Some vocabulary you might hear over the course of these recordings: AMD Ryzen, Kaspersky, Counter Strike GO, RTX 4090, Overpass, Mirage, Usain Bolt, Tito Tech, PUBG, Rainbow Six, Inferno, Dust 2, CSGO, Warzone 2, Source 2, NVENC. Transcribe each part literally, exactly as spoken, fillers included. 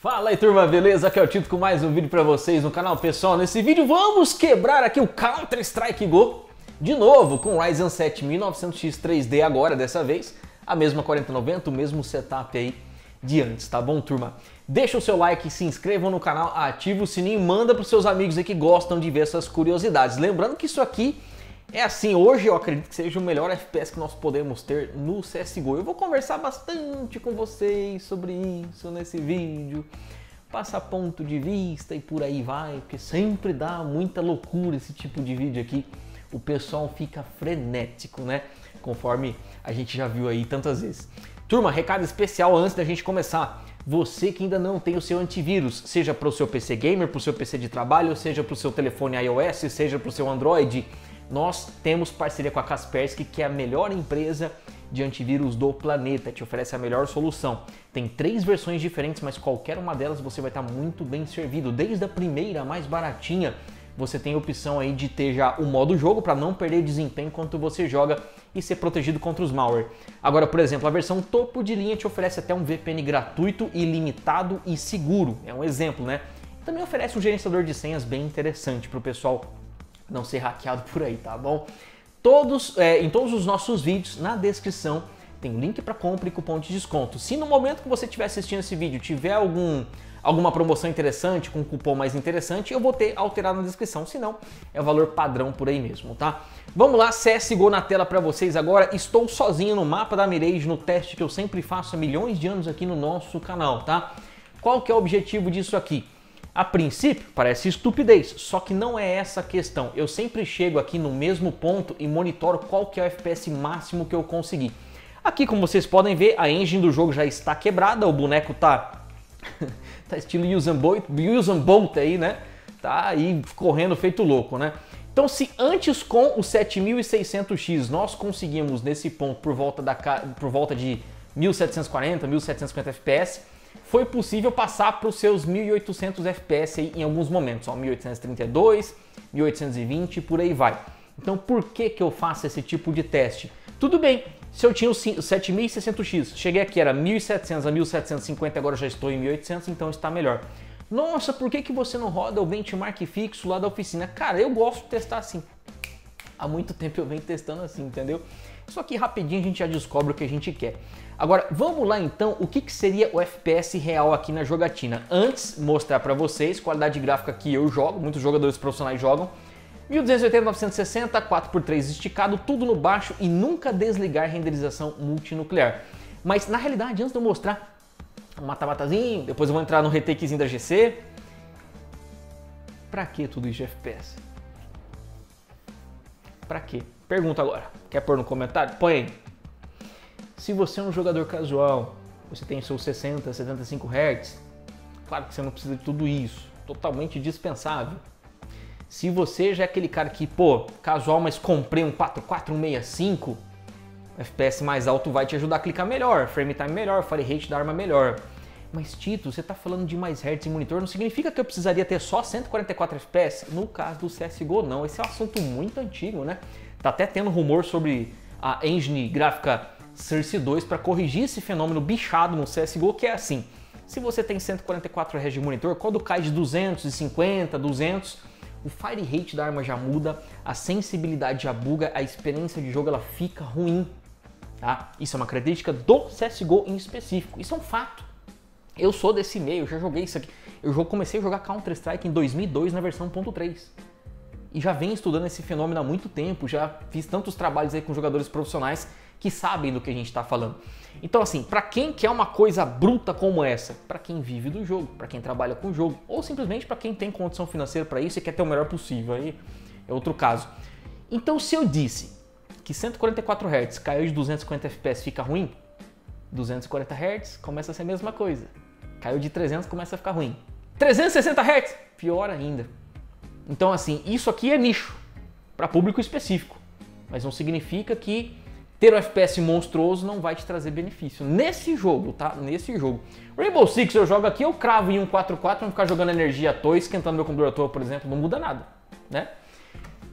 Fala aí turma, beleza? Aqui é o Tito com mais um vídeo pra vocês no canal. Pessoal, nesse vídeo vamos quebrar aqui o Counter Strike Go de novo com o Ryzen sete mil e novecentos X três D agora, dessa vez a mesma quarenta noventa, o mesmo setup aí de antes, tá bom turma? Deixa o seu like, se inscrevam no canal, ativa o sininho e manda pros seus amigos aí que gostam de ver essas curiosidades. Lembrando que isso aqui é assim, hoje eu acredito que seja o melhor F P S que nós podemos ter no C S G O. Eu vou conversar bastante com vocês sobre isso nesse vídeo, passar ponto de vista e por aí vai, porque sempre dá muita loucura esse tipo de vídeo aqui. O pessoal fica frenético, né? Conforme a gente já viu aí tantas vezes. Turma, recado especial antes da gente começar. Você que ainda não tem o seu antivírus, seja para o seu P C gamer, para o seu P C de trabalho, seja para o seu telefone iOS, seja para o seu Android, nós temos parceria com a Kaspersky, que é a melhor empresa de antivírus do planeta, te oferece a melhor solução. Tem três versões diferentes, mas qualquer uma delas você vai estar muito bem servido. Desde a primeira, a mais baratinha, você tem a opção aí de ter já o modo jogo para não perder desempenho enquanto você joga e ser protegido contra os malware. Agora, por exemplo, a versão topo de linha te oferece até um V P N gratuito, ilimitado e seguro. É um exemplo, né? Também oferece um gerenciador de senhas bem interessante para o pessoal não ser hackeado por aí, tá bom? Todos, é, em todos os nossos vídeos, na descrição, tem link para compra e cupom de desconto. Se no momento que você estiver assistindo esse vídeo tiver algum, alguma promoção interessante, com um cupom mais interessante, eu vou ter alterado na descrição, se não, é o valor padrão por aí mesmo, tá? Vamos lá, C S G O na tela para vocês agora. Estou sozinho no mapa da Mirage, no teste que eu sempre faço há milhões de anos aqui no nosso canal, tá? Qual que é o objetivo disso aqui? A princípio, parece estupidez, só que não é essa a questão. Eu sempre chego aqui no mesmo ponto e monitoro qual que é o F P S máximo que eu conseguir. Aqui, como vocês podem ver, a engine do jogo já está quebrada, o boneco tá, tá estilo Usain Bolt, Usain Bolt aí, né? Tá aí correndo feito louco, né? Então, se antes com o sete mil e seiscentos X nós conseguimos nesse ponto por volta, da, por volta de mil setecentos e quarenta, mil setecentos e cinquenta F P S, foi possível passar para os seus mil e oitocentos F P S aí em alguns momentos, ó, mil oitocentos e trinta e dois, mil oitocentos e vinte, por aí vai. Então por que que eu faço esse tipo de teste? Tudo bem, se eu tinha o sete mil e seiscentos X, cheguei aqui, era mil e setecentos a mil setecentos e cinquenta, agora já estou em mil e oitocentos, então está melhor. Nossa, por que que você não roda o benchmark fixo lá da oficina? Cara, eu gosto de testar assim. Há muito tempo eu venho testando assim, entendeu? Só que rapidinho a gente já descobre o que a gente quer. Agora, vamos lá então, o que que seria o F P S real aqui na jogatina? Antes, mostrar pra vocês, qualidade gráfica que eu jogo, muitos jogadores profissionais jogam, mil duzentos e oitenta por novecentos e sessenta, quatro por três esticado, tudo no baixo e nunca desligar renderização multinuclear. Mas na realidade, antes de eu mostrar, um mata-matazinho, depois eu vou entrar no retakezinho da G C. Pra que tudo isso de F P S? Pra quê? Pergunta agora. Quer pôr no comentário? Põe aí. Se você é um jogador casual, você tem seus sessenta, setenta e cinco hertz, claro que você não precisa de tudo isso. Totalmente dispensável. Se você já é aquele cara que, pô, casual, mas comprei um quatro mil quatrocentos e sessenta e cinco, F P S mais alto vai te ajudar a clicar melhor, frame time melhor, fire rate da arma melhor. Mas Tito, você tá falando de mais hertz em monitor, não significa que eu precisaria ter só cento e quarenta e quatro F P S? No caso do C S G O não, esse é um assunto muito antigo, né? Tá até tendo rumor sobre a engine gráfica Source dois para corrigir esse fenômeno bichado no C S G O, que é assim, se você tem cento e quarenta e quatro hertz de monitor, quando cai de duzentos e cinquenta, duzentos, o fire rate da arma já muda, a sensibilidade já buga, a experiência de jogo ela fica ruim, tá? Isso é uma característica do C S G O em específico, isso é um fato. Eu sou desse meio, eu já joguei isso aqui. Eu comecei a jogar Counter Strike em dois mil e dois na versão um ponto três. E já venho estudando esse fenômeno há muito tempo, já fiz tantos trabalhos aí com jogadores profissionais que sabem do que a gente está falando. Então assim, para quem quer uma coisa bruta como essa, para quem vive do jogo, para quem trabalha com o jogo, ou simplesmente para quem tem condição financeira para isso e quer ter o melhor possível, aí é outro caso. Então se eu disse que cento e quarenta e quatro hertz caiu de duzentos e cinquenta F P S fica ruim, duzentos e quarenta hertz começa a ser a mesma coisa. Caiu de trezentos, começa a ficar ruim. trezentos e sessenta hertz, pior ainda. Então assim, isso aqui é nicho, para público específico. Mas não significa que ter um F P S monstruoso não vai te trazer benefício. Nesse jogo, tá? Nesse jogo. Rainbow Six eu jogo aqui, eu cravo em um quatro quatro, não ficar jogando energia à toa, esquentando meu computador à toa, por exemplo, não muda nada, né?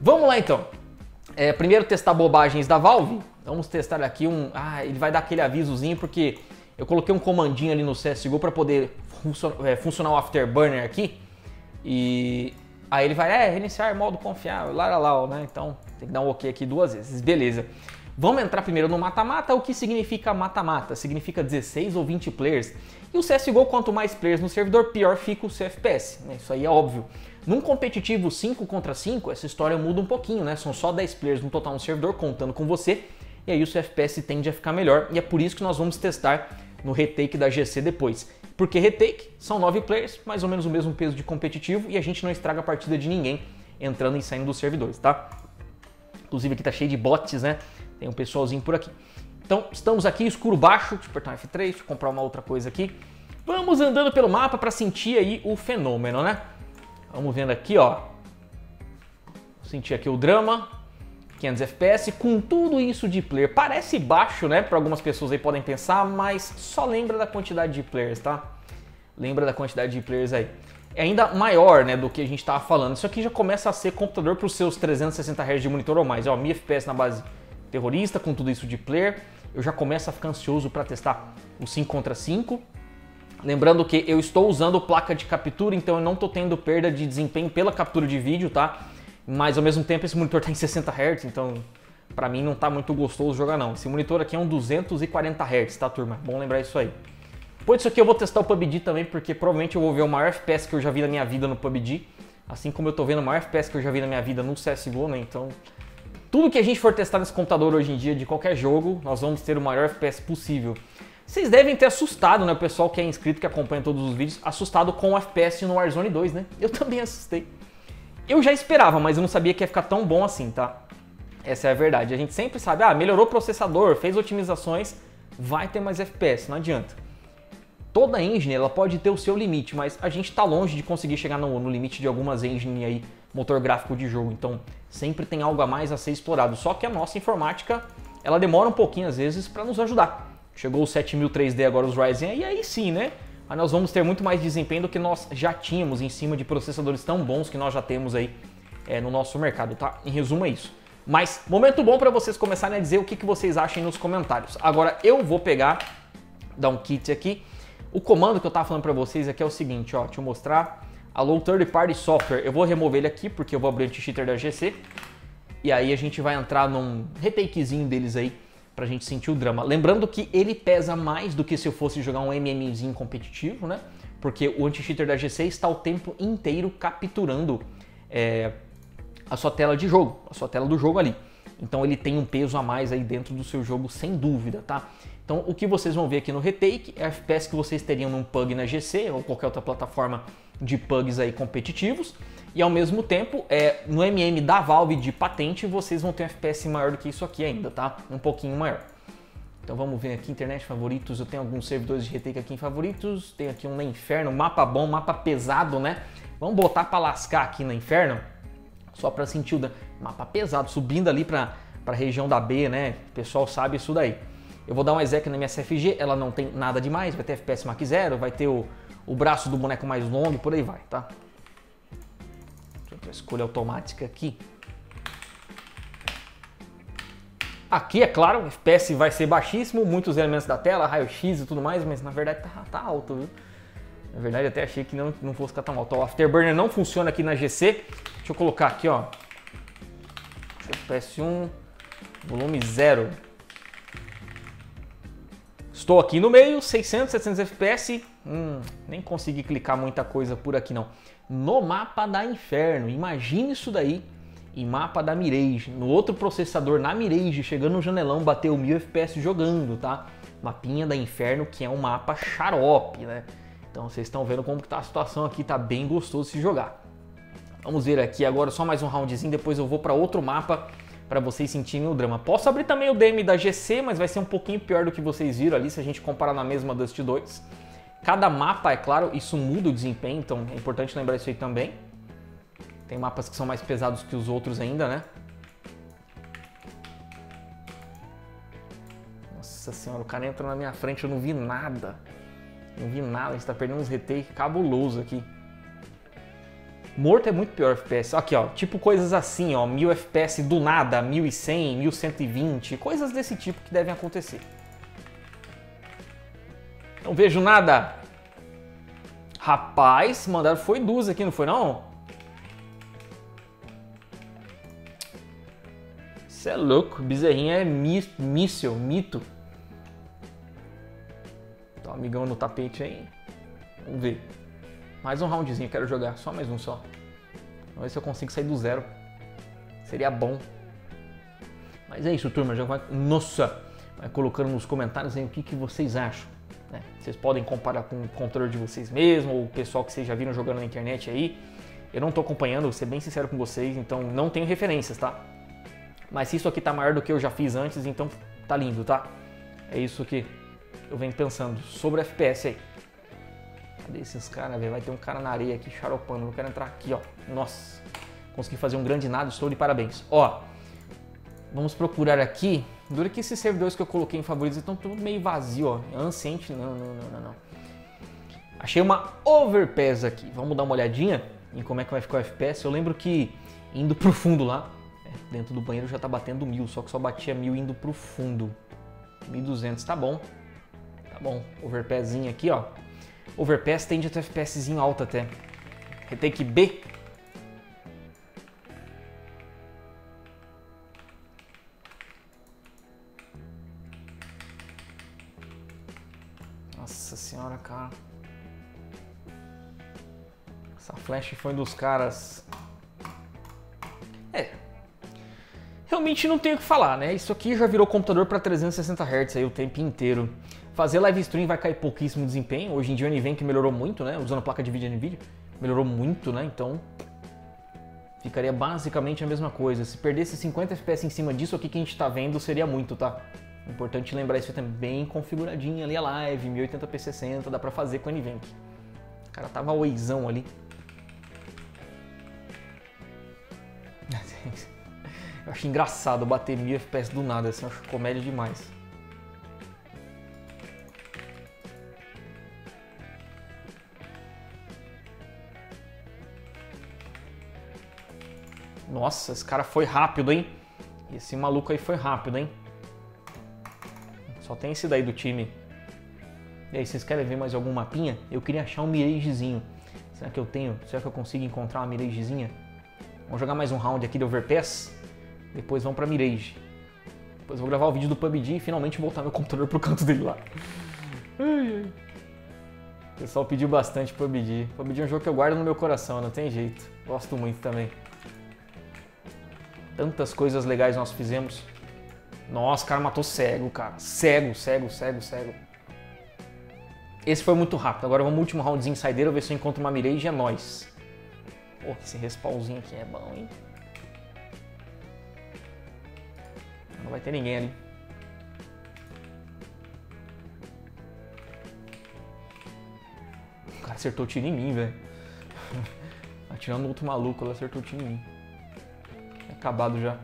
Vamos lá então. É, primeiro testar bobagens da Valve. Vamos testar aqui um... Ah, ele vai dar aquele avisozinho porque... Eu coloquei um comandinho ali no C S G O para poder funcional afterburner aqui. E aí ele vai, é, reiniciar modo confiável, lá, lá, lá, né? Então tem que dar um ok aqui duas vezes, beleza. Vamos entrar primeiro no mata-mata. O que significa mata-mata? Significa dezesseis ou vinte players. E o C S G O, quanto mais players no servidor, pior fica o seu F P S, né? Isso aí é óbvio. Num competitivo cinco contra cinco, essa história muda um pouquinho, né? São só dez players no total no servidor, contando com você. E aí o seu F P S tende a ficar melhor. E é por isso que nós vamos testar no retake da G C depois. Porque retake são nove players, mais ou menos o mesmo peso de competitivo. E a gente não estraga a partida de ninguém entrando e saindo dos servidores, tá? Inclusive aqui tá cheio de bots, né? Tem um pessoalzinho por aqui. Então, estamos aqui, escuro baixo. Deixa eu apertar um F três, deixa eu comprar uma outra coisa aqui. Vamos andando pelo mapa para sentir aí o fenômeno, né? Vamos vendo aqui, ó. Sentir aqui o drama. quinhentos F P S, com tudo isso de player. Parece baixo, né? Para algumas pessoas aí podem pensar, mas só lembra da quantidade de players, tá? Lembra da quantidade de players aí. É ainda maior, né, do que a gente tava falando. Isso aqui já começa a ser computador para os seus trezentos e sessenta hertz de monitor ou mais. Ó, mil F P S na base... terrorista, com tudo isso de player, eu já começo a ficar ansioso para testar o cinco contra cinco. Lembrando que eu estou usando placa de captura, então eu não estou tendo perda de desempenho pela captura de vídeo, tá? Mas ao mesmo tempo esse monitor está em sessenta hertz, então para mim não tá muito gostoso jogar não. Esse monitor aqui é um duzentos e quarenta hertz, tá, turma? Bom lembrar isso aí. Depois disso aqui eu vou testar o P U B G também, porque provavelmente eu vou ver o maior F P S que eu já vi na minha vida no P U B G, assim como eu tô vendo o maior F P S que eu já vi na minha vida no C S G O, né? Então... tudo que a gente for testar nesse computador hoje em dia, de qualquer jogo, nós vamos ter o maior F P S possível. Vocês devem ter assustado, né, o pessoal que é inscrito, que acompanha todos os vídeos, assustado com o F P S no Warzone dois, né? Eu também assustei. Eu já esperava, mas eu não sabia que ia ficar tão bom assim, tá? Essa é a verdade. A gente sempre sabe, ah, melhorou o processador, fez otimizações, vai ter mais F P S, não adianta. Toda engine, ela pode ter o seu limite, mas a gente tá longe de conseguir chegar no, no limite de algumas engines aí, motor gráfico de jogo, então sempre tem algo a mais a ser explorado. Só que a nossa informática, ela demora um pouquinho às vezes para nos ajudar. Chegou o sete mil três D agora, os Ryzen, e aí sim, né? Aí nós vamos ter muito mais desempenho do que nós já tínhamos em cima de processadores tão bons que nós já temos aí é, no nosso mercado, tá? Em resumo é isso. Mas momento bom para vocês começarem a dizer o que, que vocês acham nos comentários. Agora eu vou pegar, dar um kit aqui. O comando que eu tava falando pra vocês aqui é o seguinte, ó, deixa eu mostrar. Alô, Third Party Software. Eu vou remover ele aqui, porque eu vou abrir o anti-cheater da G C. E aí a gente vai entrar num retakezinho deles aí, pra gente sentir o drama. Lembrando que ele pesa mais do que se eu fosse jogar um MMzinho competitivo, né? Porque o anti-cheater da G C está o tempo inteiro capturando é, a sua tela de jogo, a sua tela do jogo ali. Então ele tem um peso a mais aí dentro do seu jogo, sem dúvida, tá? Então o que vocês vão ver aqui no retake é a F P S que vocês teriam num P U B G na G C ou qualquer outra plataforma de P U Bs aí competitivos. E ao mesmo tempo, é, no M M da Valve de patente, vocês vão ter um F P S maior do que isso aqui ainda, tá? Um pouquinho maior. Então vamos ver aqui, internet, favoritos. Eu tenho alguns servidores de retake aqui em favoritos. Tem aqui um na Inferno, mapa bom, mapa pesado, né? Vamos botar pra lascar aqui na Inferno. Só pra sentir o dano. Mapa pesado, subindo ali pra, pra região da B, né? O pessoal sabe isso daí. Eu vou dar uma exec na minha C F G, ela não tem nada demais. Vai ter F P S Mach zero, vai ter o, o braço do boneco mais longo, por aí vai, tá? Escolha automática aqui. Aqui, é claro, o F P S vai ser baixíssimo, muitos elementos da tela, raio-x e tudo mais, mas na verdade tá, tá alto, viu? Na verdade até achei que não, não fosse ficar tão alto. O Afterburner não funciona aqui na G C. Deixa eu colocar aqui, ó. F P S um, volume zero. Estou aqui no meio, seiscentos, setecentos F P S, hum, nem consegui clicar muita coisa por aqui não. No mapa da Inferno, imagine isso daí, em mapa da Mirage, no outro processador, na Mirage, chegando no janelão, bateu mil F P S jogando, tá? Mapinha da Inferno, que é um mapa xarope, né? Então vocês estão vendo como que tá a situação aqui, tá bem gostoso se jogar. Vamos ver aqui agora só mais um roundzinho, depois eu vou para outro mapa, para vocês sentirem o drama. Posso abrir também o D M da G C, mas vai ser um pouquinho pior do que vocês viram ali, se a gente comparar na mesma Dust dois. Cada mapa, é claro, isso muda o desempenho, então é importante lembrar isso aí também. Tem mapas que são mais pesados que os outros ainda, né? Nossa senhora, o cara entrou na minha frente, eu não vi nada. Não vi nada, a gente tá perdendo uns retake cabuloso aqui. Morto é muito pior F P S, aqui ó, tipo coisas assim ó, mil F P S do nada, mil e cem, mil cento e vinte, coisas desse tipo que devem acontecer. Não vejo nada. Rapaz, mandaram foi duas aqui, não foi não? Você é louco, bezerrinha é mi míssil, mito. Tá um amigão no tapete aí. Vamos ver. Mais um roundzinho, quero jogar. Só mais um só. Vamos ver se eu consigo sair do zero. Seria bom. Mas é isso, turma. Já vai... Nossa! Vai colocando nos comentários aí o que, que vocês acham. Né? Vocês podem comparar com o controle de vocês mesmos, ou o pessoal que vocês já viram jogando na internet aí. Eu não tô acompanhando, vou ser bem sincero com vocês, então não tenho referências, tá? Mas se isso aqui tá maior do que eu já fiz antes, então tá lindo, tá? É isso que eu venho pensando sobre F P S aí. Cadê esses caras, velho? Vai ter um cara na areia aqui xaropando, eu quero entrar aqui, ó. Nossa, consegui fazer um grande nado, estou de parabéns. Ó, vamos procurar aqui. Dura que esses servidores que eu coloquei em favoritos estão tudo meio vazio, ó. Ancient, não, não, não, não, não. Achei uma Overpass aqui. Vamos dar uma olhadinha em como é que vai ficar o F P S. Eu lembro que indo pro fundo lá, dentro do banheiro já tá batendo mil, só que só batia mil indo pro fundo. mil e duzentos, tá bom. Tá bom, Overpassinho aqui, ó. Overpass tende a ter FPSzinho alto até. Retake B. Nossa senhora, cara. Essa flash foi dos caras. É. Realmente não tenho o que falar, né? Isso aqui já virou computador para trezentos e sessenta hertz aí o tempo inteiro. Fazer live stream vai cair pouquíssimo desempenho. Hoje em dia o NVENC melhorou muito, né? Usando a placa de vídeo NVIDIA, melhorou muito, né? Então ficaria basicamente a mesma coisa. Se perdesse cinquenta F P S em cima disso aqui que a gente tá vendo, seria muito, tá? Importante lembrar isso também, bem configuradinha ali a live, mil e oitenta p sessenta, dá pra fazer com o NVENC. O cara tava oizão ali. Eu acho engraçado bater mil F P S do nada, assim, eu acho comédia demais. Nossa, esse cara foi rápido, hein? Esse maluco aí foi rápido, hein? Só tem esse daí do time. E aí, vocês querem ver mais algum mapinha? Eu queria achar um Miragezinho. Será que eu tenho? Será que eu consigo encontrar uma Miragezinha? Vamos jogar mais um round aqui de Overpass. Depois vamos pra Mirage. Depois vou gravar o vídeo do P U B G e finalmente voltar meu computador pro canto dele lá. O pessoal pediu bastante P U B G. P U B G é um jogo que eu guardo no meu coração, não tem jeito. Gosto muito também. Tantas coisas legais nós fizemos. Nossa, o cara matou cego, cara. Cego, cego, cego, cego. Esse foi muito rápido. Agora vamos no último roundzinho saideiro, ver se eu encontro uma Mirage e é nóis. Pô, esse respawnzinho aqui é bom, hein? Não vai ter ninguém ali. O cara acertou o tiro em mim, velho. Atirando no outro maluco, ele acertou o tiro em mim. Acabado já.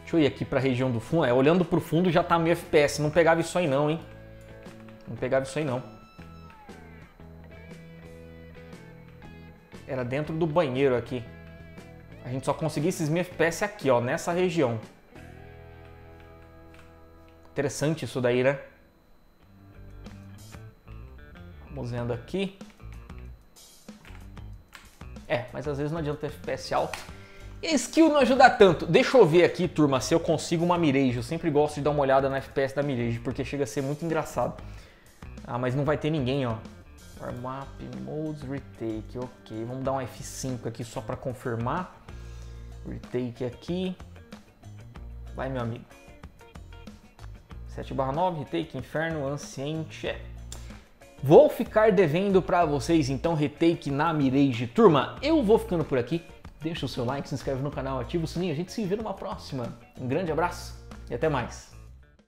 Deixa eu ir aqui pra região do fundo. É, olhando pro fundo já tá meio F P S. Não pegava isso aí não, hein? Não pegava isso aí não. Era dentro do banheiro aqui. A gente só conseguia esses mil F P S aqui, ó. Nessa região. Interessante isso daí, né? Vamos vendo aqui. É, mas às vezes não adianta ter F P S alto. Skill não ajuda tanto. Deixa eu ver aqui, turma, se eu consigo uma Mirage. Eu sempre gosto de dar uma olhada na F P S da Mirage, porque chega a ser muito engraçado. Ah, mas não vai ter ninguém, ó. Warm up, modes, retake, ok. Vamos dar um F cinco aqui só pra confirmar. Retake aqui. Vai, meu amigo. sete barra nove, retake, inferno, ancient, é. Vou ficar devendo pra vocês, então, retake na Mirage. Turma, eu vou ficando por aqui. Deixa o seu like, se inscreve no canal, ativa o sininho. A gente se vê numa próxima. Um grande abraço e até mais.